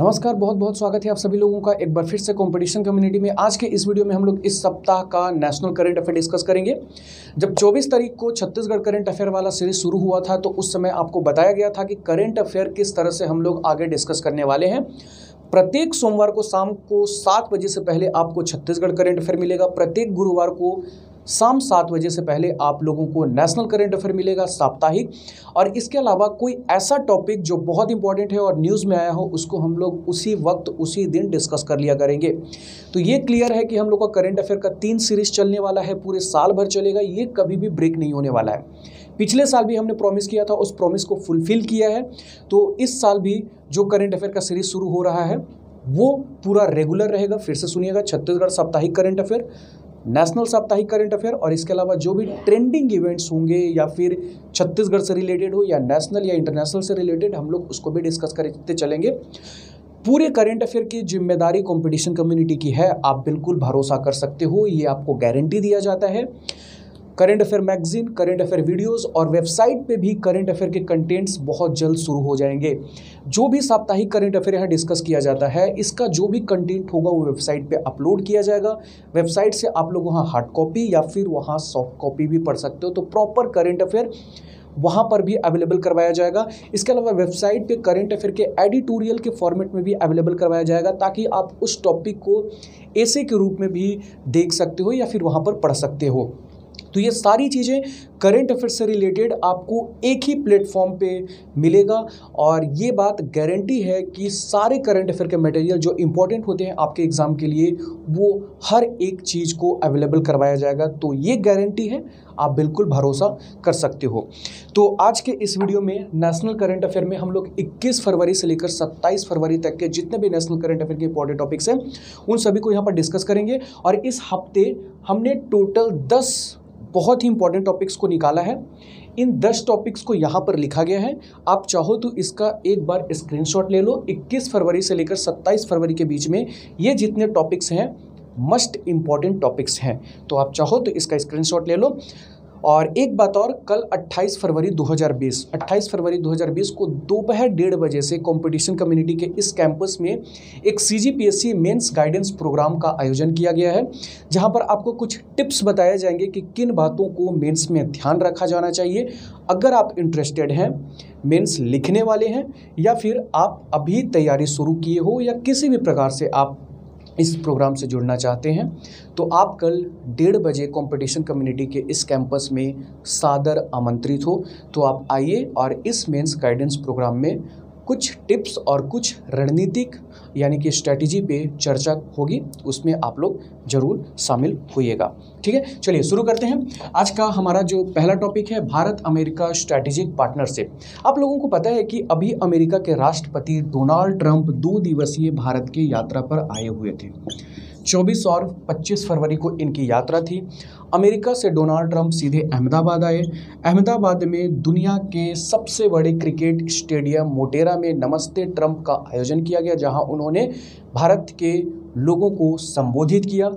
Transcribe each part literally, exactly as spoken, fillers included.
नमस्कार, बहुत बहुत स्वागत है आप सभी लोगों का एक बार फिर से कॉम्पिटिशन कम्युनिटी में। आज के इस वीडियो में हम लोग इस सप्ताह का नेशनल करंट अफेयर डिस्कस करेंगे। जब चौबीस तारीख को छत्तीसगढ़ करंट अफेयर वाला सीरीज शुरू हुआ था तो उस समय आपको बताया गया था कि करंट अफेयर किस तरह से हम लोग आगे डिस्कस करने वाले हैं। प्रत्येक सोमवार को शाम को सात बजे से पहले आपको छत्तीसगढ़ करंट अफेयर मिलेगा। प्रत्येक गुरुवार को शाम सात बजे से पहले आप लोगों को नेशनल करंट अफेयर मिलेगा साप्ताहिक। और इसके अलावा कोई ऐसा टॉपिक जो बहुत इंपॉर्टेंट है और न्यूज़ में आया हो उसको हम लोग उसी वक्त उसी दिन डिस्कस कर लिया करेंगे। तो ये क्लियर है कि हम लोग का करंट अफेयर का तीन सीरीज चलने वाला है, पूरे साल भर चलेगा, ये कभी भी ब्रेक नहीं होने वाला है। पिछले साल भी हमने प्रॉमिस किया था, उस प्रॉमिस को फुलफिल किया है। तो इस साल भी जो करंट अफेयर का सीरीज शुरू हो रहा है वो पूरा रेगुलर रहेगा। फिर से सुनिएगा, छत्तीसगढ़ साप्ताहिक करंट अफेयर, नेशनल साप्ताहिक करंट अफेयर और इसके अलावा जो भी ट्रेंडिंग इवेंट्स होंगे या फिर छत्तीसगढ़ से रिलेटेड हो या नेशनल या इंटरनेशनल से रिलेटेड, हम लोग उसको भी डिस्कस करते चलेंगे। पूरे करंट अफेयर की जिम्मेदारी कंपटीशन कम्युनिटी की है, आप बिल्कुल भरोसा कर सकते हो, ये आपको गारंटी दिया जाता है। Current affair magazine, current affair videos और वेबसाइट पे भी करंट अफेयर के कंटेंट्स बहुत जल्द शुरू हो जाएंगे। जो भी साप्ताहिक करंट अफेयर यहाँ डिस्कस किया जाता है, इसका जो भी कंटेंट होगा वो वेबसाइट पे अपलोड किया जाएगा। वेबसाइट से आप लोग वहाँ हार्ड कॉपी या फिर वहाँ सॉफ्ट कॉपी भी पढ़ सकते हो। तो प्रॉपर करंट अफेयर वहाँ पर भी अवेलेबल करवाया जाएगा। इसके अलावा वेबसाइट पे करंट अफेयर के एडिटोरियल के फॉर्मेट में भी अवेलेबल करवाया जाएगा, ताकि आप उस टॉपिक को ऐसे के रूप में भी देख सकते हो या फिर वहाँ पर पढ़ सकते हो। तो ये सारी चीज़ें करंट अफेयर से रिलेटेड आपको एक ही प्लेटफॉर्म पे मिलेगा। और ये बात गारंटी है कि सारे करंट अफेयर के मटेरियल जो इम्पोर्टेंट होते हैं आपके एग्ज़ाम के लिए, वो हर एक चीज़ को अवेलेबल करवाया जाएगा। तो ये गारंटी है, आप बिल्कुल भरोसा कर सकते हो। तो आज के इस वीडियो में नेशनल करंट अफेयर में हम लोग इक्कीस फरवरी से लेकर सत्ताईस फरवरी तक के जितने भी नेशनल करंट अफेयर के इंपॉर्टेंट टॉपिक्स हैं उन सभी को यहाँ पर डिस्कस करेंगे। और इस हफ्ते हमने टोटल दस बहुत ही इंपॉर्टेंट टॉपिक्स को निकाला है। इन दस टॉपिक्स को यहाँ पर लिखा गया है। आप चाहो तो इसका एक बार स्क्रीनशॉट ले लो। इक्कीस फरवरी से लेकर सत्ताईस फरवरी के बीच में ये जितने टॉपिक्स हैं मस्ट इंपॉर्टेंट टॉपिक्स हैं। तो आप चाहो तो इसका स्क्रीनशॉट ले लो। और एक बात और, कल अट्ठाईस फरवरी दो हज़ार बीस अट्ठाईस फरवरी दो हज़ार बीस को दोपहर डेढ़ बजे से कंपटीशन कम्युनिटी के इस कैंपस में एक सीजीपीएससी मेंस गाइडेंस प्रोग्राम का आयोजन किया गया है, जहां पर आपको कुछ टिप्स बताए जाएंगे कि किन बातों को मेंस में ध्यान रखा जाना चाहिए। अगर आप इंटरेस्टेड हैं, मेंस लिखने वाले हैं या फिर आप अभी तैयारी शुरू किए हो या किसी भी प्रकार से आप इस प्रोग्राम से जुड़ना चाहते हैं, तो आप कल डेढ़ बजे कंपटीशन कम्युनिटी के इस कैंपस में सादर आमंत्रित हो। तो आप आइए और इस मेंस गाइडेंस प्रोग्राम में कुछ टिप्स और कुछ रणनीतिक यानी कि स्ट्रैटेजी पे चर्चा होगी, उसमें आप लोग जरूर शामिल होइएगा। ठीक है, चलिए शुरू करते हैं। आज का हमारा जो पहला टॉपिक है, भारत अमेरिका स्ट्रैटेजिक पार्टनरशिप। आप लोगों को पता है कि अभी अमेरिका के राष्ट्रपति डोनाल्ड ट्रंप दो दिवसीय भारत की यात्रा पर आए हुए थे। चौबीस और पच्चीस फरवरी को इनकी यात्रा थी। अमेरिका से डोनाल्ड ट्रंप सीधे अहमदाबाद आए। अहमदाबाद में दुनिया के सबसे बड़े क्रिकेट स्टेडियम मोटेरा में नमस्ते ट्रंप का आयोजन किया गया, जहां उन्होंने भारत के लोगों को संबोधित किया।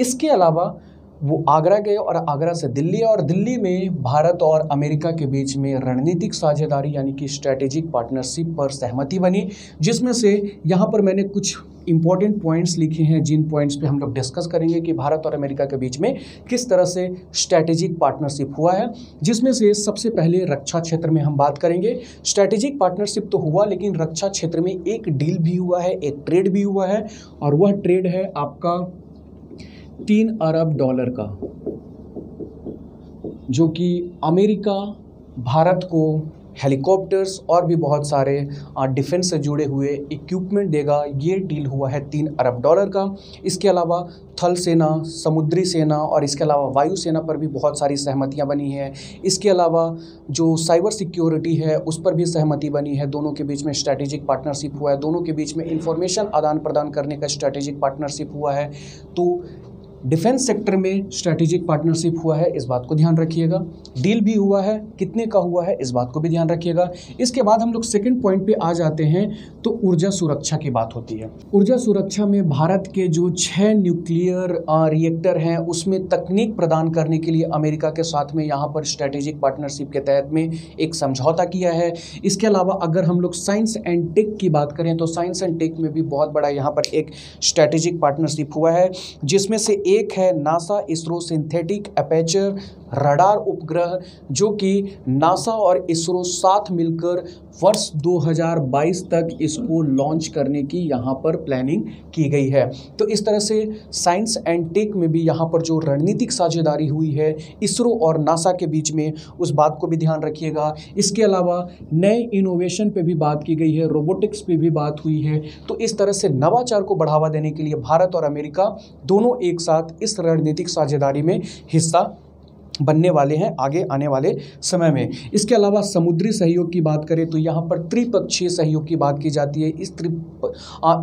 इसके अलावा वो आगरा गए और आगरा से दिल्ली, और दिल्ली में भारत और अमेरिका के बीच में रणनीतिक साझेदारी यानी कि स्ट्रैटेजिक पार्टनरशिप पर सहमति बनी, जिसमें से यहाँ पर मैंने कुछ इंपॉर्टेंट पॉइंट्स लिखे हैं, जिन पॉइंट्स पे हम लोग डिस्कस करेंगे कि भारत और अमेरिका के बीच में किस तरह से स्ट्रैटेजिक पार्टनरशिप हुआ है। जिसमें से सबसे पहले रक्षा क्षेत्र में हम बात करेंगे। स्ट्रैटेजिक पार्टनरशिप तो हुआ, लेकिन रक्षा क्षेत्र में एक डील भी हुआ है, एक ट्रेड भी हुआ है, और वह ट्रेड है आपका तीन अरब डॉलर का, जो कि अमेरिका भारत को हेलीकॉप्टर्स और भी बहुत सारे डिफेंस से जुड़े हुए इक्विपमेंट देगा। ये डील हुआ है तीन अरब डॉलर का। इसके अलावा थल सेना, समुद्री सेना और इसके अलावा वायु सेना पर भी बहुत सारी सहमतियां बनी हैं। इसके अलावा जो साइबर सिक्योरिटी है उस पर भी सहमति बनी है। दोनों के बीच में स्ट्रैटेजिक पार्टनरशिप हुआ है, दोनों के बीच में इंफॉर्मेशन आदान प्रदान करने का स्ट्रैटेजिक पार्टनरशिप हुआ है। तो डिफेंस सेक्टर में स्ट्रैटेजिक पार्टनरशिप हुआ है, इस बात को ध्यान रखिएगा। डील भी हुआ है, कितने का हुआ है, इस बात को भी ध्यान रखिएगा। इसके बाद हम लोग सेकंड पॉइंट पे आ जाते हैं तो ऊर्जा सुरक्षा की बात होती है। ऊर्जा सुरक्षा में भारत के जो छः न्यूक्लियर रिएक्टर हैं उसमें तकनीक प्रदान करने के लिए अमेरिका के साथ में यहाँ पर स्ट्रैटेजिक पार्टनरशिप के तहत में एक समझौता किया है। इसके अलावा अगर हम लोग साइंस एंड टेक की बात करें तो साइंस एंड टेक में भी बहुत बड़ा यहाँ पर एक स्ट्रैटेजिक पार्टनरशिप हुआ है, जिसमें से एक है NASA ISRO synthetic aperture radar उपग्रह, जो कि नासा और इसरो साथ मिलकर वर्ष दो हज़ार बाईस तक इसको लॉन्च करने की यहाँ पर प्लानिंग की गई है। तो इस तरह से साइंस एंड टेक में भी यहाँ पर जो रणनीतिक साझेदारी हुई है इसरो और नासा के बीच में, उस बात को भी ध्यान रखिएगा। इसके अलावा नए इनोवेशन पे भी बात की गई है, रोबोटिक्स पे भी बात हुई है। तो इस तरह से नवाचार को बढ़ावा देने के लिए भारत और अमेरिका दोनों एक साथ इस रणनीतिक साझेदारी में हिस्सा बनने वाले हैं आगे आने वाले समय में। इसके अलावा समुद्री सहयोग की बात करें तो यहाँ पर त्रिपक्षीय सहयोग की बात की जाती है। इस त्रि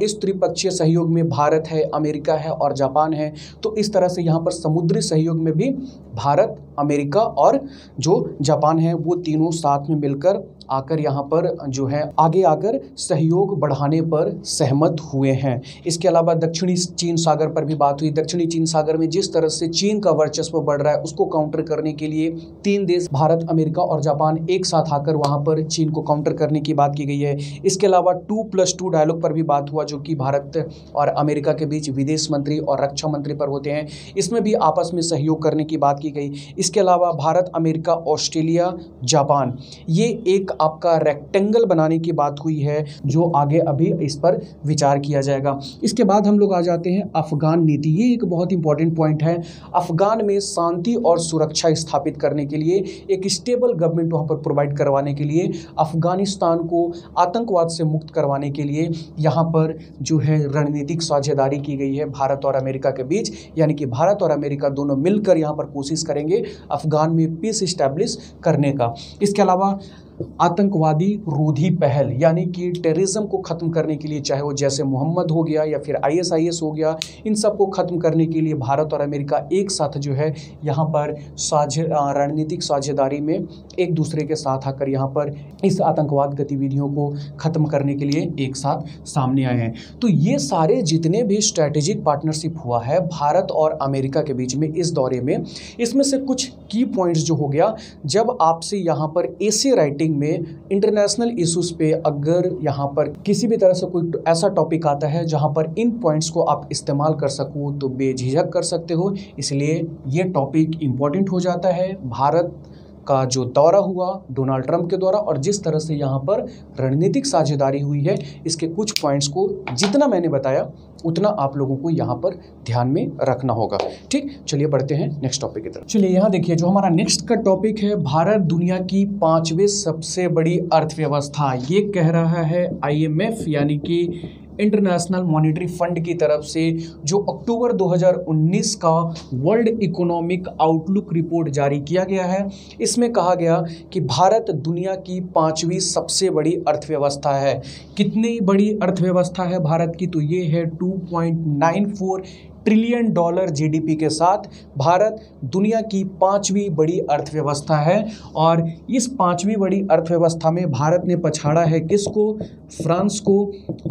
इस त्रिपक्षीय सहयोग में भारत है, अमेरिका है और जापान है। तो इस तरह से यहाँ पर समुद्री सहयोग में भी भारत, अमेरिका और जो जापान है वो तीनों साथ में मिलकर आकर यहाँ पर जो है आगे आकर सहयोग बढ़ाने पर सहमत हुए हैं। इसके अलावा दक्षिणी चीन सागर पर भी बात हुई। दक्षिणी चीन सागर में जिस तरह से चीन का वर्चस्व बढ़ रहा है उसको काउंटर करने के लिए तीन देश भारत, अमेरिका और जापान एक साथ आकर वहाँ पर चीन को काउंटर करने की बात की गई है। इसके अलावा टू प्लस टू डायलॉग पर भी बात हुआ, जो कि भारत और अमेरिका के बीच विदेश मंत्री और रक्षा मंत्री पर होते हैं। इसमें भी आपस में सहयोग करने की बात की गई। इसके अलावा भारत, अमेरिका, ऑस्ट्रेलिया, जापान, ये एक आपका रेक्टेंगल बनाने की बात हुई है, जो आगे अभी इस पर विचार किया जाएगा। इसके बाद हम लोग आ जाते हैं अफगान नीति। ये एक बहुत इंपॉर्टेंट पॉइंट है। अफगान में शांति और सुरक्षा स्थापित करने के लिए एक स्टेबल गवर्नमेंट वहाँ पर प्रोवाइड करवाने के लिए, अफगानिस्तान को आतंकवाद से मुक्त करवाने के लिए यहाँ पर जो है रणनीतिक साझेदारी की गई है भारत और अमेरिका के बीच। यानी कि भारत और अमेरिका दोनों मिलकर यहाँ पर कोशिश करेंगे अफगान में पीस इस्टेब्लिश करने का। इसके अलावा आतंकवादी रोधी पहल, यानी कि टेररिज्म को ख़त्म करने के लिए, चाहे वो जैसे मोहम्मद हो गया या फिर आईएसआईएस हो गया, इन सब को ख़त्म करने के लिए भारत और अमेरिका एक साथ जो है यहाँ पर साझे रणनीतिक साझेदारी में एक दूसरे के साथ आकर यहाँ पर इस आतंकवाद गतिविधियों को ख़त्म करने के लिए एक साथ सामने आए हैं। तो ये सारे जितने भी स्ट्रैटेजिक पार्टनरशिप हुआ है भारत और अमेरिका के बीच में इस दौरे में, इसमें से कुछ की पॉइंट्स जो हो गया, जब आपसे यहाँ पर एसे राइटिंग में इंटरनेशनल इश्यूज पे अगर यहाँ पर किसी भी तरह से कोई ऐसा टॉपिक आता है जहाँ पर इन पॉइंट्स को आप इस्तेमाल कर सको तो बेझिझक कर सकते हो। इसलिए ये टॉपिक इम्पोर्टेंट हो जाता है। भारत का जो दौरा हुआ डोनाल्ड ट्रंप के द्वारा और जिस तरह से यहाँ पर रणनीतिक साझेदारी हुई है, इसके कुछ पॉइंट्स को जितना मैंने बताया उतना आप लोगों को यहाँ पर ध्यान में रखना होगा। ठीक, चलिए बढ़ते हैं नेक्स्ट टॉपिक की तरफ। चलिए यहाँ देखिए, जो हमारा नेक्स्ट का टॉपिक है, भारत दुनिया की पाँचवें सबसे बड़ी अर्थव्यवस्था, ये कह रहा है आई एम एफ यानी कि इंटरनेशनल मॉनेटरी फंड की तरफ से, जो अक्टूबर दो हज़ार उन्नीस का वर्ल्ड इकोनॉमिक आउटलुक रिपोर्ट जारी किया गया है। इसमें कहा गया कि भारत दुनिया की पाँचवीं सबसे बड़ी अर्थव्यवस्था है। कितनी बड़ी अर्थव्यवस्था है भारत की, तो ये है two point nine four trillion dollar GDP के साथ भारत दुनिया की पाँचवीं बड़ी अर्थव्यवस्था है। और इस पाँचवीं बड़ी अर्थव्यवस्था में भारत ने पछाड़ा है किसको, फ्रांस को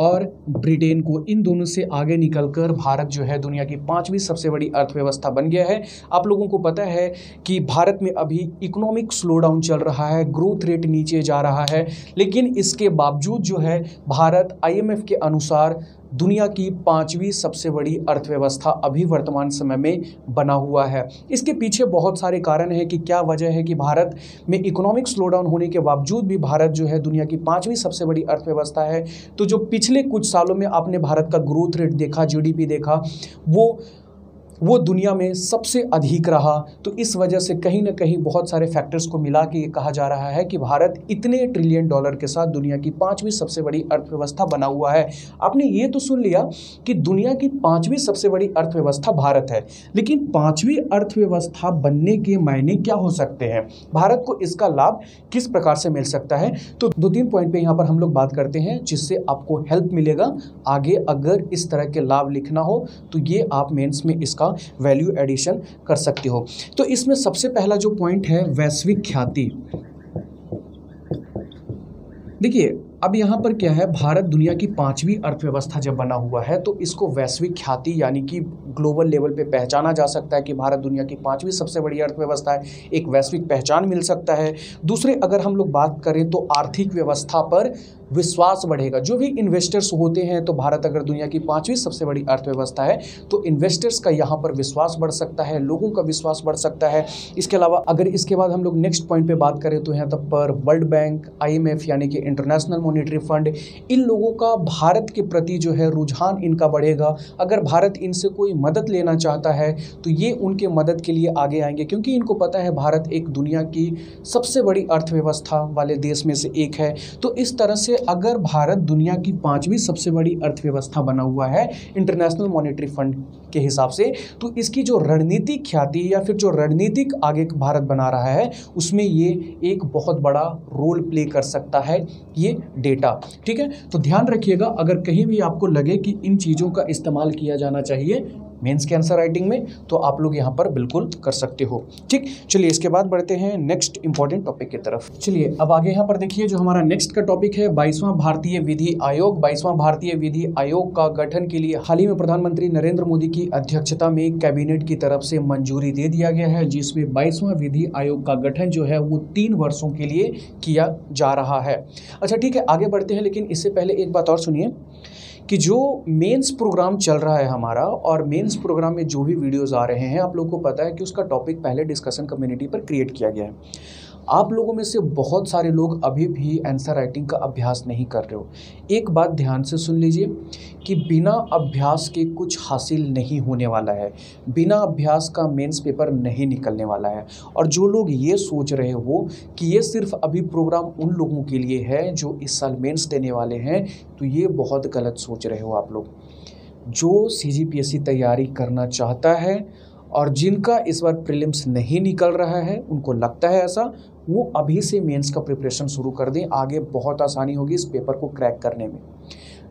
और ब्रिटेन को। इन दोनों से आगे निकलकर भारत जो है दुनिया की पाँचवीं सबसे बड़ी अर्थव्यवस्था बन गया है। आप लोगों को पता है कि भारत में अभी इकोनॉमिक स्लोडाउन चल रहा है, ग्रोथ रेट नीचे जा रहा है, लेकिन इसके बावजूद जो है भारत आई एम एफ के अनुसार दुनिया की पाँचवीं सबसे बड़ी अर्थव्यवस्था अभी वर्तमान समय में बना हुआ है। इसके पीछे बहुत सारे कारण हैं कि क्या वजह है कि भारत में इकोनॉमिक स्लोडाउन होने के बावजूद भी भारत जो है दुनिया की पाँचवीं सबसे बड़ी अर्थव्यवस्था है। तो जो पिछले कुछ सालों में आपने भारत का ग्रोथ रेट देखा, जीडीपी देखा, वो वो दुनिया में सबसे अधिक रहा। तो इस वजह से कहीं ना कहीं बहुत सारे फैक्टर्स को मिला के ये कहा जा रहा है कि भारत इतने ट्रिलियन डॉलर के साथ दुनिया की पाँचवीं सबसे बड़ी अर्थव्यवस्था बना हुआ है। आपने ये तो सुन लिया कि दुनिया की पाँचवीं सबसे बड़ी अर्थव्यवस्था भारत है, लेकिन पाँचवीं अर्थव्यवस्था बनने के मायने क्या हो सकते हैं, भारत को इसका लाभ किस प्रकार से मिल सकता है, तो दो तीन पॉइंट पर यहाँ पर हम लोग बात करते हैं, जिससे आपको हेल्प मिलेगा आगे। अगर इस तरह के लाभ लिखना हो तो ये आप मेन्स में इसका का वैल्यू एडिशन कर सकते हो। तो इसमें सबसे पहला जो पॉइंट है वैश्विक ख्याति। देखिए अब यहाँ पर क्या है, भारत दुनिया की पांचवी अर्थव्यवस्था जब बना हुआ है तो इसको वैश्विक ख्याति यानी कि ग्लोबल लेवल पे पहचाना जा सकता है कि भारत दुनिया की पांचवी सबसे बड़ी अर्थव्यवस्था है, एक वैश्विक पहचान मिल सकता है। दूसरे अगर हम लोग बात करें तो आर्थिक व्यवस्था पर विश्वास बढ़ेगा, जो भी इन्वेस्टर्स होते हैं तो भारत अगर दुनिया की पांचवी सबसे बड़ी अर्थव्यवस्था है तो इन्वेस्टर्स का यहाँ पर विश्वास बढ़ सकता है, लोगों का विश्वास बढ़ सकता है। इसके अलावा अगर इसके बाद हम लोग नेक्स्ट पॉइंट पे बात करें तो यहाँ तक पर World Bank, I M F यानी कि इंटरनेशनल मॉनिटरी फंड, इन लोगों का भारत के प्रति जो है रुझान इनका बढ़ेगा। अगर भारत इनसे कोई मदद लेना चाहता है तो ये उनके मदद के लिए आगे आएंगे, क्योंकि इनको पता है भारत एक दुनिया की सबसे बड़ी अर्थव्यवस्था वाले देश में से एक है। तो इस तरह से अगर भारत दुनिया की पांचवी सबसे बड़ी अर्थव्यवस्था बना हुआ है इंटरनेशनल मॉनिटरी फंड के हिसाब से, तो इसकी जो रणनीतिक ख्याति या फिर जो रणनीतिक आगे भारत बना रहा है उसमें ये एक बहुत बड़ा रोल प्ले कर सकता है ये डेटा। ठीक है, तो ध्यान रखिएगा अगर कहीं भी आपको लगे कि इन चीज़ों का इस्तेमाल किया जाना चाहिए मेंस के आंसर राइटिंग में तो आप लोग यहाँ पर बिल्कुल कर सकते हो। ठीक, चलिए इसके बाद बढ़ते हैं नेक्स्ट इंपॉर्टेंट टॉपिक की तरफ। चलिए अब आगे यहाँ पर देखिए जो हमारा नेक्स्ट का टॉपिक है बाईसवां भारतीय विधि आयोग। बाईसवां भारतीय विधि आयोग का गठन के लिए हाल ही में प्रधानमंत्री नरेंद्र मोदी की अध्यक्षता में कैबिनेट की तरफ से मंजूरी दे दिया गया है, जिसमें बाईसवां विधि आयोग का गठन जो है वो तीन वर्षों के लिए किया जा रहा है। अच्छा ठीक है, आगे बढ़ते हैं, लेकिन इससे पहले एक बात और सुनिए कि जो मेंस प्रोग्राम चल रहा है हमारा और मेंस प्रोग्राम में जो भी वीडियोस आ रहे हैं आप लोगों को पता है कि उसका टॉपिक पहले डिस्कशन कम्युनिटी पर क्रिएट किया गया है। आप लोगों में से बहुत सारे लोग अभी भी आंसर राइटिंग का अभ्यास नहीं कर रहे हो। एक बात ध्यान से सुन लीजिए कि बिना अभ्यास के कुछ हासिल नहीं होने वाला है, बिना अभ्यास का मेंस पेपर नहीं निकलने वाला है। और जो लोग ये सोच रहे हो कि ये सिर्फ अभी प्रोग्राम उन लोगों के लिए है जो इस साल मेंस देने वाले हैं, तो ये बहुत गलत सोच रहे हो आप लोग। जो सी जी पी एस सी तैयारी करना चाहता है और जिनका इस बार प्रीलिम्स नहीं निकल रहा है, उनको लगता है ऐसा, वो अभी से मेंस का प्रिपरेशन शुरू कर दें। आगे बहुत आसानी होगी इस पेपर को क्रैक करने में।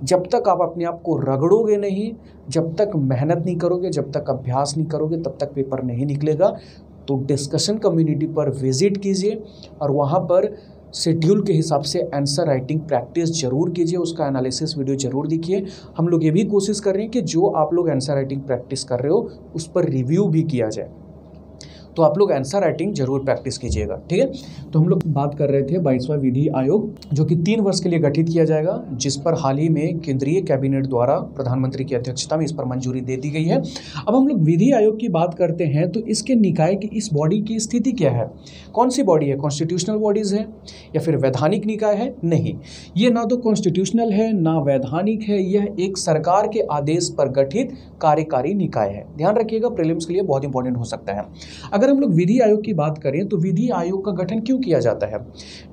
जब तक आप अपने आप को रगड़ोगे नहीं, जब तक मेहनत नहीं करोगे, जब तक अभ्यास नहीं करोगे, तब तक पेपर नहीं निकलेगा। तो डिस्कशन कम्युनिटी पर विजिट कीजिए और वहाँ पर शेड्यूल के हिसाब से आंसर राइटिंग प्रैक्टिस जरूर कीजिए, उसका एनालिसिस वीडियो जरूर देखिए। हम लोग ये भी कोशिश कर रहे हैं कि जो आप लोग आंसर राइटिंग प्रैक्टिस कर रहे हो उस पर रिव्यू भी किया जाए, तो आप लोग आंसर राइटिंग जरूर प्रैक्टिस कीजिएगा। ठीक है, तो हम लोग बात कर रहे थे बाईसवां विधि आयोग जो कि तीन वर्ष के लिए गठित किया जाएगा, जिस पर हाल ही में केंद्रीय कैबिनेट द्वारा प्रधानमंत्री की अध्यक्षता में इस पर मंजूरी दे दी गई है। अब हम लोग विधि आयोग की बात करते हैं तो इसके निकाय की, इस बॉडी की स्थिति क्या है, कौन सी बॉडी है, कॉन्स्टिट्यूशनल बॉडीज है या फिर वैधानिक निकाय है? नहीं, ये ना तो कॉन्स्टिट्यूशनल है ना वैधानिक है, यह एक सरकार के आदेश पर गठित कार्यकारी निकाय है। ध्यान रखिएगा, प्रीलिम्स के लिए बहुत इंपॉर्टेंट हो सकता है। अगर हम लोग विधि आयोग की बात करें तो विधि आयोग का गठन क्यों किया जाता है?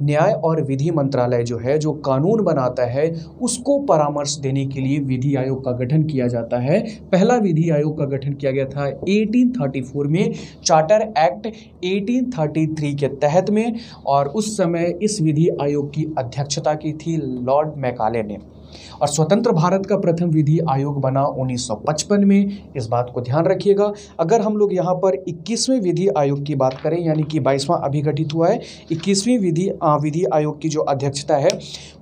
न्याय और विधि मंत्रालय जो है, जो कानून बनाता है, उसको परामर्श देने के लिए विधि आयोग का गठन किया जाता है। पहला विधि आयोग का गठन किया गया था अठारह सौ चौंतीस में, चार्टर एक्ट अठारह सौ तैंतीस के तहत में, और उस समय इस विधि आयोग की अध्यक्षता की थी लॉर्ड मैकाले ने। और स्वतंत्र भारत का प्रथम विधि आयोग बना उन्नीस सौ पचपन में, इस बात को ध्यान रखिएगा। अगर हम लोग यहाँ पर इक्कीसवें विधि आयोग की बात करें, यानी कि बाईसवां अभी गठित हुआ है, इक्कीसवीं विधि विधि आयोग की जो अध्यक्षता है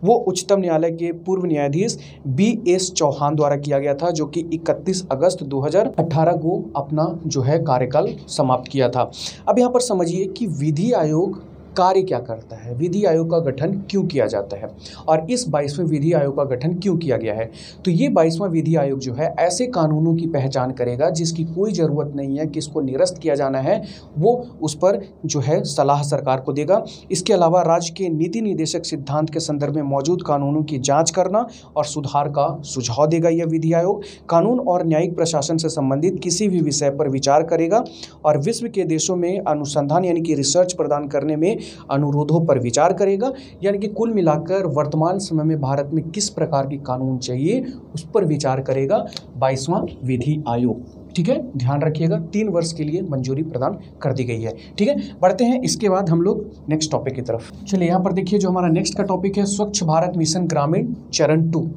वो उच्चतम न्यायालय के पूर्व न्यायाधीश बी एस चौहान द्वारा किया गया था, जो कि इकतीस अगस्त दो हज़ार अठारह को अपना जो है कार्यकाल समाप्त किया था। अब यहाँ पर समझिए कि विधि आयोग कार्य क्या करता है, विधि आयोग का गठन क्यों किया जाता है और इस बाईसवें विधि आयोग का गठन क्यों किया गया है। तो ये बाईसवां विधि आयोग जो है ऐसे कानूनों की पहचान करेगा जिसकी कोई ज़रूरत नहीं है कि इसको निरस्त किया जाना है, वो उस पर जो है सलाह सरकार को देगा। इसके अलावा राज्य के नीति निर्देशक सिद्धांत के संदर्भ में मौजूद कानूनों की जाँच करना और सुधार का सुझाव देगा यह विधि आयोग। कानून और न्यायिक प्रशासन से संबंधित किसी भी विषय पर विचार करेगा और विश्व के देशों में अनुसंधान यानी कि रिसर्च प्रदान करने में अनुरोधों पर विचार करेगा। यानी कि कुल मिलाकर वर्तमान समय में भारत में किस प्रकार की कानून चाहिए उस पर विचार करेगा बाईसवां विधि आयोग। ठीक है, ध्यान रखिएगा, तीन वर्ष के लिए मंजूरी प्रदान कर दी गई है। ठीक है, बढ़ते हैं इसके बाद हम लोग नेक्स्ट टॉपिक की तरफ। चलिए यहाँ पर देखिए जो हमारा नेक्स्ट का टॉपिक है स्वच्छ भारत मिशन ग्रामीण चरण टू।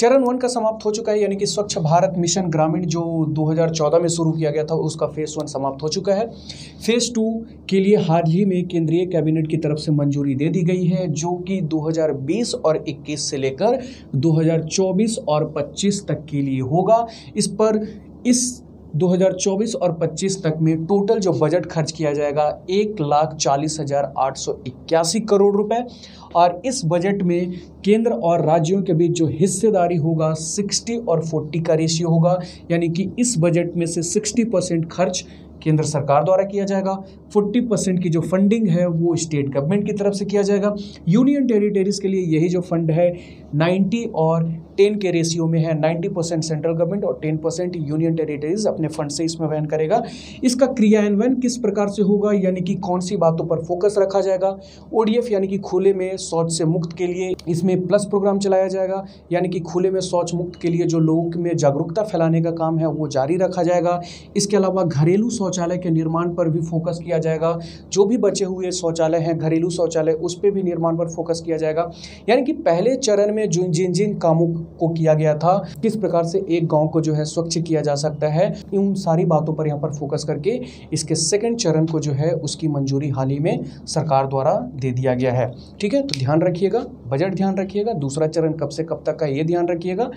चरण वन का समाप्त हो चुका है, यानी कि स्वच्छ भारत मिशन ग्रामीण जो दो हज़ार चौदह में शुरू किया गया था उसका फेज़ वन समाप्त हो चुका है। फेज़ टू के लिए हाल ही में केंद्रीय कैबिनेट की तरफ से मंजूरी दे दी गई है, जो कि दो हज़ार बीस और इक्कीस से लेकर दो हज़ार चौबीस और पच्चीस तक के लिए होगा। इस पर इस दो हज़ार चौबीस और पच्चीस तक में टोटल जो बजट खर्च किया जाएगा एक लाख चालीस हज़ार आठ सौ इक्यासी करोड़ रुपए, और इस बजट में केंद्र और राज्यों के बीच जो हिस्सेदारी होगा साठ और चालीस का रेशियो होगा, यानी कि इस बजट में से साठ परसेंट खर्च केंद्र सरकार द्वारा किया जाएगा, चालीस परसेंट की जो फंडिंग है वो स्टेट गवर्नमेंट की तरफ से किया जाएगा। यूनियन टेरिटरीज़ के लिए यही जो फंड है नब्बे और दस के रेशियो में है, नब्बे परसेंट सेंट्रल गवर्नमेंट और दस परसेंट यूनियन टेरिटरीज़ अपने फंड से इसमें वहन करेगा। इसका क्रियान्वयन किस प्रकार से होगा, यानी कि कौन सी बातों पर फोकस रखा जाएगा। ओडीएफ यानी कि खुले में शौच से मुक्त के लिए इसमें प्लस प्रोग्राम चलाया जाएगा, यानी कि खुले में शौच मुक्त के लिए जो लोगों में जागरूकता फैलाने का काम है वो जारी रखा जाएगा। इसके अलावा घरेलू शौचालय के निर्माण पर भी फोकस किया जाएगा, जो भी बचे हुए शौचालय हैं घरेलू शौचालय उस पर भी निर्माण पर फोकस किया जाएगा। यानी कि पहले चरण में जिन जिन जिन कामों को किया गया था, किस प्रकार से एक गांव को जो है स्वच्छ किया जा सकता है, उन सारी बातों पर यहाँ पर फोकस करके इसके सेकंड चरण को जो है उसकी मंजूरी हाल ही में सरकार द्वारा दे दिया गया है। ठीक है, तो ध्यान रखिएगा, बजट ध्यान रखिएगा, दूसरा चरण कब से कब तक का ये ध्यान रखिएगा।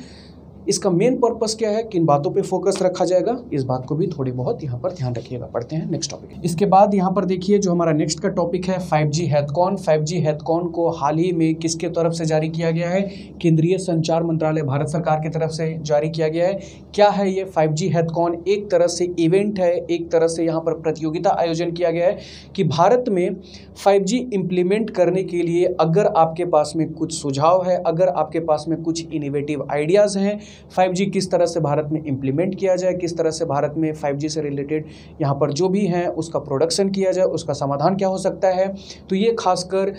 इसका मेन पर्पस क्या है, किन बातों पे फोकस रखा जाएगा, इस बात को भी थोड़ी बहुत यहाँ पर ध्यान रखिएगा। पढ़ते हैं नेक्स्ट टॉपिक। इसके बाद यहाँ पर देखिए जो हमारा नेक्स्ट का टॉपिक है फाइव जी हैथकॉन। फाइव जी हैथकॉन को हाल ही में किसके तरफ से जारी किया गया है, केंद्रीय संचार मंत्रालय भारत सरकार की तरफ से जारी किया गया है। क्या है ये फाइव जी हैथकॉन, एक तरह से इवेंट है, एक तरह से यहाँ पर प्रतियोगिता आयोजन किया गया है कि भारत में फाइव जी इम्प्लीमेंट करने के लिए अगर आपके पास में कुछ सुझाव है, अगर आपके पास में कुछ इनोवेटिव आइडियाज़ हैं, फाइव जी किस तरह से भारत में इम्प्लीमेंट किया जाए, किस तरह से भारत में फाइव जी से रिलेटेड यहाँ पर जो भी हैं उसका प्रोडक्शन किया जाए, उसका समाधान क्या हो सकता है। तो ये खासकर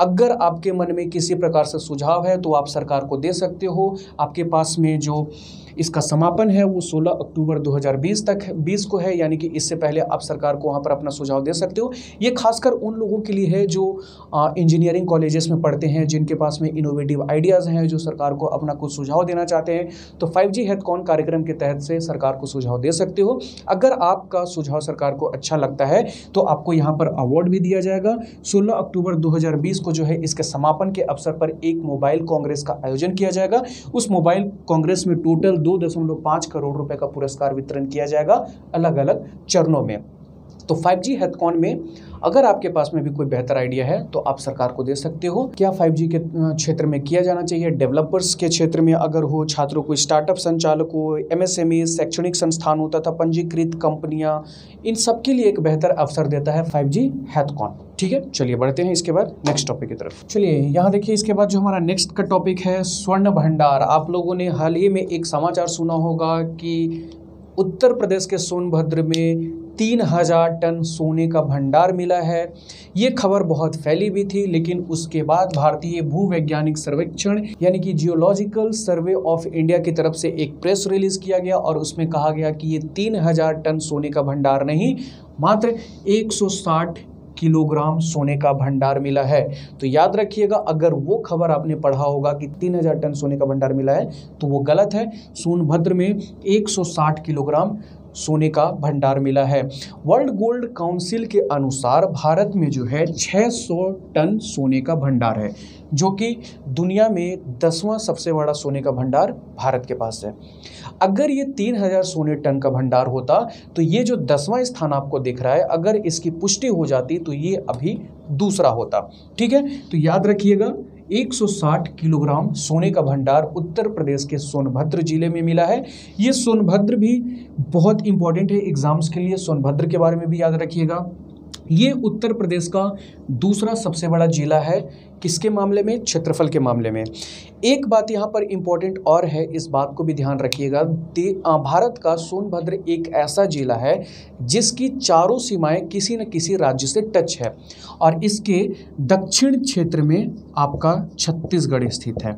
अगर आपके मन में किसी प्रकार से सुझाव है तो आप सरकार को दे सकते हो। आपके पास में जो इसका समापन है वो सोलह अक्टूबर दो हज़ार बीस तक बीस को है, यानी कि इससे पहले आप सरकार को वहाँ पर अपना सुझाव दे सकते हो। ये खासकर उन लोगों के लिए है जो इंजीनियरिंग कॉलेजेस में पढ़ते हैं, जिनके पास में इनोवेटिव आइडियाज़ हैं, जो सरकार को अपना कुछ सुझाव देना चाहते हैं, तो फाइव जी हैथकॉन कार्यक्रम के तहत से सरकार को सुझाव दे सकते हो। अगर आपका सुझाव सरकार को अच्छा लगता है तो आपको यहाँ पर अवार्ड भी दिया जाएगा। सोलह अक्टूबर दो हज़ार बीस को जो है इसके समापन के अवसर पर एक मोबाइल कांग्रेस का आयोजन किया जाएगा। उस मोबाइल कांग्रेस में टोटल दो दशमलव पाँच करोड़ रुपए का पुरस्कार वितरण किया जाएगा अलग अलग चरणों में। तो फाइव जी हैथकॉन में अगर आपके पास में भी कोई बेहतर आइडिया है तो आप सरकार को दे सकते हो। क्या फाइव जी के क्षेत्र में किया जाना चाहिए, डेवलपर्स के क्षेत्र में अगर हो, छात्रों को, स्टार्टअप संचालकों, एमएसएमई, शैक्षणिक संस्थानों तथा पंजीकृत कंपनियां, इन सबके लिए एक बेहतर अवसर देता है फाइव जी हैथकॉन। ठीक है, चलिए बढ़ते हैं इसके बाद नेक्स्ट टॉपिक की तरफ। चलिए यहाँ देखिए इसके बाद जो हमारा नेक्स्ट का टॉपिक है स्वर्ण भंडार। आप लोगों ने हाल ही में एक समाचार सुना होगा कि उत्तर प्रदेश के सोनभद्र में तीन हजार टन सोने का भंडार मिला है। ये खबर बहुत फैली भी थी, लेकिन उसके बाद भारतीय भूवैज्ञानिक सर्वेक्षण यानी कि जियोलॉजिकल सर्वे ऑफ इंडिया की तरफ से एक प्रेस रिलीज किया गया और उसमें कहा गया कि ये तीन हजार टन सोने का भंडार नहीं, मात्र एक सौ साठ किलोग्राम सोने का भंडार मिला है। तो याद रखिएगा, अगर वो खबर आपने पढ़ा होगा कि तीन हज़ार टन सोने का भंडार मिला है तो वो गलत है। सोनभद्र में एक सौ साठ किलोग्राम सोने का भंडार मिला है। वर्ल्ड गोल्ड काउंसिल के अनुसार भारत में जो है छह सौ टन सोने का भंडार है, जो कि दुनिया में दसवां सबसे बड़ा सोने का भंडार भारत के पास है। अगर ये तीन हज़ार सोने टन का भंडार होता तो ये जो दसवां स्थान आपको दिख रहा है, अगर इसकी पुष्टि हो जाती तो ये अभी दूसरा होता। ठीक है, तो याद रखिएगा एक सौ साठ किलोग्राम सोने का भंडार उत्तर प्रदेश के सोनभद्र जिले में मिला है। ये सोनभद्र भी बहुत इंपॉर्टेंट है एग्जाम्स के लिए, सोनभद्र के बारे में भी याद रखिएगा। ये उत्तर प्रदेश का दूसरा सबसे बड़ा जिला है, किसके मामले में, क्षेत्रफल के मामले में। एक बात यहाँ पर इम्पॉर्टेंट और है, इस बात को भी ध्यान रखिएगा, भारत का सोनभद्र एक ऐसा जिला है जिसकी चारों सीमाएं किसी न किसी राज्य से टच है, और इसके दक्षिण क्षेत्र में आपका छत्तीसगढ़ स्थित है।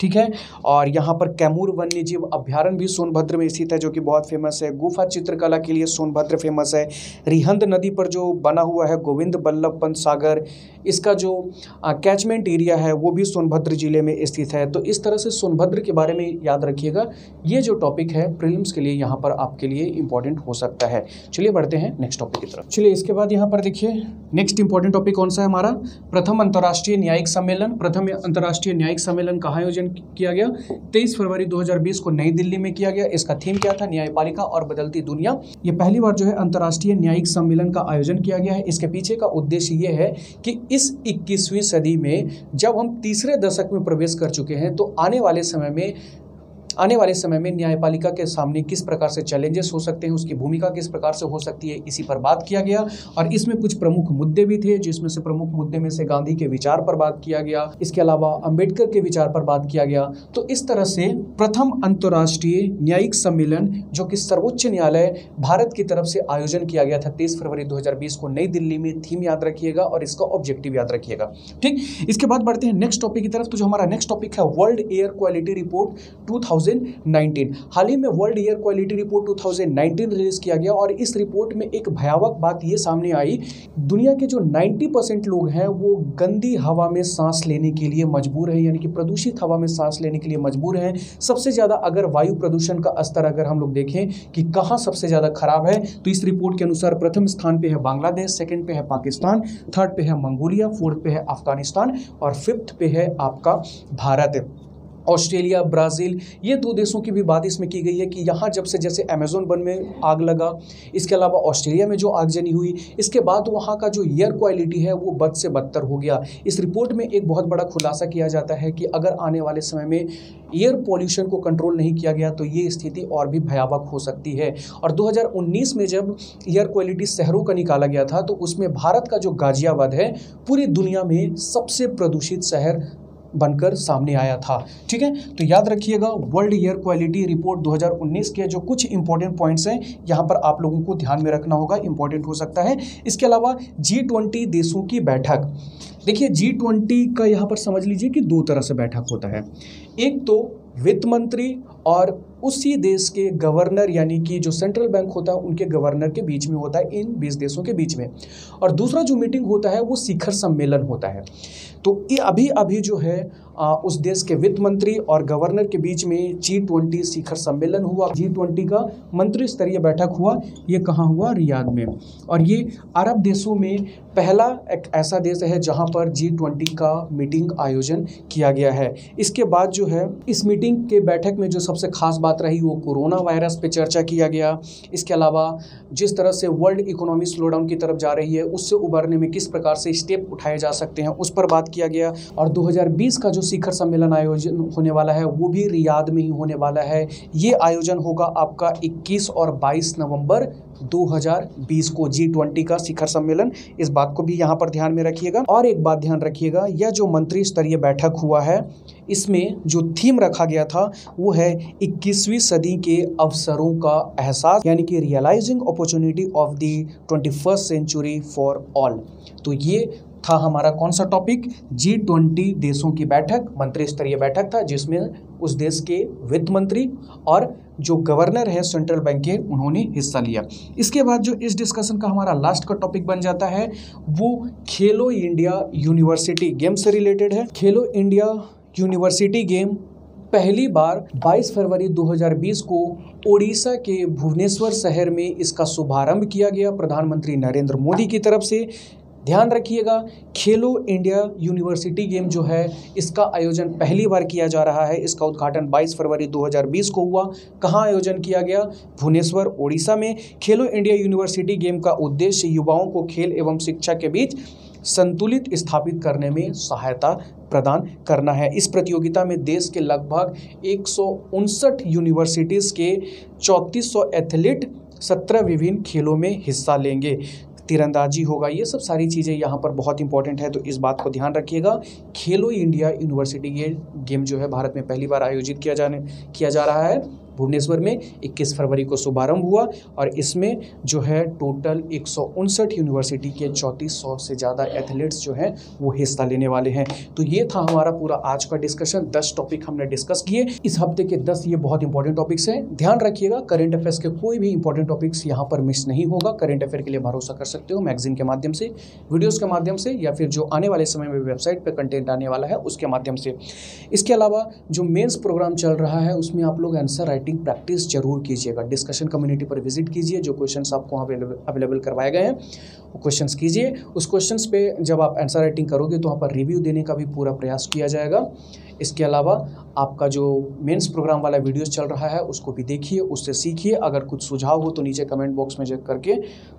ठीक है, और यहाँ पर कैमूर वन्यजीव अभ्यारण्य भी सोनभद्र में स्थित है, जो कि बहुत फेमस है। गुफा चित्रकला के लिए सोनभद्र फेमस है। रिहंद नदी पर जो बना हुआ है गोविंद बल्लभ पंत सागर, इसका जो आ, कैचमेंट एरिया है वो भी सोनभद्र जिले में स्थित है। तो इस तरह से सोनभद्र के बारे में याद रखिएगा, ये जो टॉपिक है प्रीलिम्स के लिए यहाँ पर आपके लिए इंपॉर्टेंट हो सकता है। चलिए बढ़ते हैं नेक्स्ट टॉपिक की तरफ। चलिए इसके बाद यहाँ पर देखिए नेक्स्ट इंपॉर्टेंट टॉपिक कौन सा है हमारा, प्रथम अंतर्राष्ट्रीय न्यायिक सम्मेलन। प्रथम अंतर्राष्ट्रीय न्यायिक सम्मेलन का आयोजन किया गया तेईस फरवरी दो हज़ार बीस को नई दिल्ली में किया गया। इसका थीम क्या था, न्यायपालिका और बदलती दुनिया। ये पहली बार जो है अंतर्राष्ट्रीय न्यायिक सम्मेलन का आयोजन किया गया है। इसके पीछे का उद्देश्य ये है कि इस इक्कीसवीं सदी में जब हम तीसरे दशक में प्रवेश कर चुके हैं तो आने वाले समय में आने वाले समय में न्यायपालिका के सामने किस प्रकार से चैलेंजेस हो सकते हैं, उसकी भूमिका किस प्रकार से हो सकती है, इसी पर बात किया गया। और इसमें कुछ प्रमुख मुद्दे भी थे, जिसमें से प्रमुख मुद्दे में से गांधी के विचार पर बात किया गया, इसके अलावा अंबेडकर के विचार पर बात किया गया। तो इस तरह से प्रथम अंतर्राष्ट्रीय न्यायिक सम्मेलन जो कि सर्वोच्च न्यायालय भारत की तरफ से आयोजन किया गया था तेईस फरवरी दो हज़ार बीस को नई दिल्ली में, थीम याद रखिएगा और इसका ऑब्जेक्टिव याद रखिएगा। ठीक, इसके बाद बढ़ते हैं नेक्स्ट टॉपिक की तरफ। तो जो हमारा नेक्स्ट टॉपिक है world air quality Report two thousand nineteen. हाल ही में world air quality Report two thousand nineteen release किया गया और इस रिपोर्ट में एक भयावह बात ये सामने आई, दुनिया के जो नब्बे परसेंट लोग हैं वो गंदी हवा में सांस लेने के लिए मजबूर हैं, यानी कि प्रदूषित हवा में सांस लेने के लिए मजबूर हैं। सबसे ज़्यादा अगर वायु प्रदूषण का स्तर अगर हम लोग देखें कि कहाँ सबसे ज़्यादा खराब है, तो इस रिपोर्ट के अनुसार प्रथम स्थान पर है बांग्लादेश, सेकेंड पे है पाकिस्तान, थर्ड पे है मंगोलिया, फोर्थ पे है अफगानिस्तान और फिफ्थ पे है आपका भारत। ऑस्ट्रेलिया, ब्राज़ील, ये दो देशों की भी बात इसमें की गई है कि यहाँ जब से जैसे अमेज़न वन में आग लगा, इसके अलावा ऑस्ट्रेलिया में जो आगजनी हुई, इसके बाद वहाँ का जो एयर क्वालिटी है वो बद से बदतर हो गया। इस रिपोर्ट में एक बहुत बड़ा खुलासा किया जाता है कि अगर आने वाले समय में एयर पॉल्यूशन को कंट्रोल नहीं किया गया तो ये स्थिति और भी भयावह हो सकती है। और दो हज़ार उन्नीस में जब एयर क्वालिटी शहरों का निकाला गया था तो उसमें भारत का जो गाज़ियाबाद है पूरी दुनिया में सबसे प्रदूषित शहर बनकर सामने आया था। ठीक है, तो याद रखिएगा वर्ल्ड एयर क्वालिटी रिपोर्ट दो हज़ार उन्नीस के जो कुछ इंपॉर्टेंट पॉइंट्स हैं यहाँ पर आप लोगों को ध्यान में रखना होगा, इंपॉर्टेंट हो सकता है। इसके अलावा जी ट्वेंटी देशों की बैठक, देखिए जी ट्वेंटी का यहाँ पर समझ लीजिए कि दो तरह से बैठक होता है, एक तो वित्त मंत्री और उसी देश के गवर्नर यानी कि जो सेंट्रल बैंक होता है उनके गवर्नर के बीच में होता है, इन बीस देशों के बीच में। और दूसरा जो मीटिंग होता है वो शिखर सम्मेलन होता है। तो ये अभी अभी जो है आ, उस देश के वित्त मंत्री और गवर्नर के बीच में जी ट्वेंटी शिखर सम्मेलन हुआ, जी ट्वेंटी का मंत्री स्तरीय बैठक हुआ। ये कहाँ हुआ, रियाद में। और ये अरब देशों में पहला एक ऐसा देश है जहाँ पर जी ट्वेंटी का मीटिंग आयोजन किया गया है। इसके बाद जो है इस मीटिंग के बैठक में जो सबसे खास बात रही वो कोरोना वायरस पे चर्चा किया गया। इसके अलावा जिस तरह से वर्ल्ड इकोनॉमी स्लोडाउन की तरफ जा रही है उससे उबरने में किस प्रकार से स्टेप उठाए जा सकते हैं उस पर बात किया गया। और दो हज़ार बीस का जो शिखर सम्मेलन आयोजन होने वाला है वो भी रियाद में ही होने वाला है। ये आयोजन होगा आपका इक्कीस और बाईस नवंबर दो हज़ार बीस को, जी ट्वेंटी का शिखर सम्मेलन। इस बात को भी यहाँ पर ध्यान में रखिएगा। और एक बात ध्यान रखिएगा, यह जो मंत्री स्तरीय बैठक हुआ है इसमें जो थीम रखा गया था वो है इक्कीसवीं सदी के अवसरों का एहसास, यानी कि realising opportunity of the twenty first century for all. तो ये था हमारा कौन सा टॉपिक, जी ट्वेंटी देशों की बैठक, मंत्री स्तरीय बैठक था जिसमें उस देश के वित्त मंत्री और जो गवर्नर है सेंट्रल बैंक के उन्होंने हिस्सा लिया। इसके बाद जो इस डिस्कशन का हमारा लास्ट का टॉपिक बन जाता है वो खेलो इंडिया यूनिवर्सिटी गेम से रिलेटेड है। खेलो इंडिया यूनिवर्सिटी गेम पहली बार बाईस फरवरी दो हज़ार बीस को ओडिशा के भुवनेश्वर शहर में इसका शुभारंभ किया गया प्रधानमंत्री नरेंद्र मोदी की तरफ से। ध्यान रखिएगा, खेलो इंडिया यूनिवर्सिटी गेम जो है इसका आयोजन पहली बार किया जा रहा है। इसका उद्घाटन बाईस फरवरी दो हज़ार बीस को हुआ। कहाँ आयोजन किया गया, भुवनेश्वर, ओडिशा में। खेलो इंडिया यूनिवर्सिटी गेम का उद्देश्य युवाओं को खेल एवं शिक्षा के बीच संतुलित स्थापित करने में सहायता प्रदान करना है। इस प्रतियोगिता में देश के लगभग एक सौ उनसठ यूनिवर्सिटीज़ के चौंतीस सौ एथलीट सत्रह विभिन्न खेलों में हिस्सा लेंगे। तीरंदाजी होगा, ये सब सारी चीज़ें यहाँ पर बहुत इंपॉर्टेंट है, तो इस बात को ध्यान रखिएगा। खेलो इंडिया यूनिवर्सिटी ये गेम जो है भारत में पहली बार आयोजित किया जाने किया जा रहा है। भुवनेश्वर में इक्कीस फरवरी को शुभारंभ हुआ और इसमें जो है टोटल एक सौ उनसठ यूनिवर्सिटी के चौंतीस सौ से ज़्यादा एथलीट्स जो हैं वो हिस्सा लेने वाले हैं। तो ये था हमारा पूरा आज का डिस्कशन। दस टॉपिक हमने डिस्कस किए इस हफ्ते के, दस ये बहुत इंपॉर्टेंट टॉपिक्स हैं। ध्यान रखिएगा करेंट अफेयर्स के कोई भी इंपॉर्टेंट टॉपिक्स यहाँ पर मिस नहीं होगा। करेंट अफेयर के लिए भरोसा कर सकते हो मैगजीन के माध्यम से, वीडियोज़ के माध्यम से, या फिर जो आने वाले समय में वेबसाइट पर कंटेंट आने वाला है उसके माध्यम से। इसके अलावा जो मेंस प्रोग्राम चल रहा है उसमें आप लोग आंसर राइटिंग प्रैक्टिस जरूर कीजिएगा। डिस्कशन कम्युनिटी पर विजिट कीजिए, जो क्वेश्चंस आपको वहाँ अवेलेबल करवाए गए हैं वो क्वेश्चंस कीजिए। उस क्वेश्चंस पे जब आप आंसर राइटिंग करोगे तो वहाँ पर रिव्यू देने का भी पूरा प्रयास किया जाएगा। इसके अलावा आपका जो मेंस प्रोग्राम वाला वीडियोस चल रहा है उसको भी देखिए, उससे सीखिए। अगर कुछ सुझाव हो तो नीचे कमेंट बॉक्स में चेक करके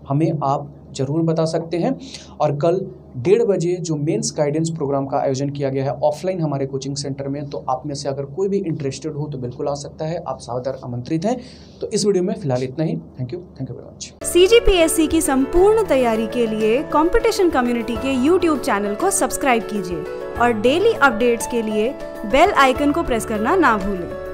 हमें आप ज़रूर बता सकते हैं। और कल डेढ़ बजे जो मेंस गाइडेंस प्रोग्राम का आयोजन किया गया है ऑफलाइन हमारे कोचिंग सेंटर में, तो आप में से अगर कोई भी इंटरेस्टेड हो तो बिल्कुल आ सकता है, आप सादर आमंत्रित हैं। तो इस वीडियो में फिलहाल इतना ही। Thank you thank you very much. CGPSC की संपूर्ण तैयारी के लिए कॉम्पिटिशन कम्युनिटी के यूट्यूब चैनल को सब्सक्राइब कीजिए और डेली अपडेट्स के लिए बेल आइकन को प्रेस करना ना भूलें।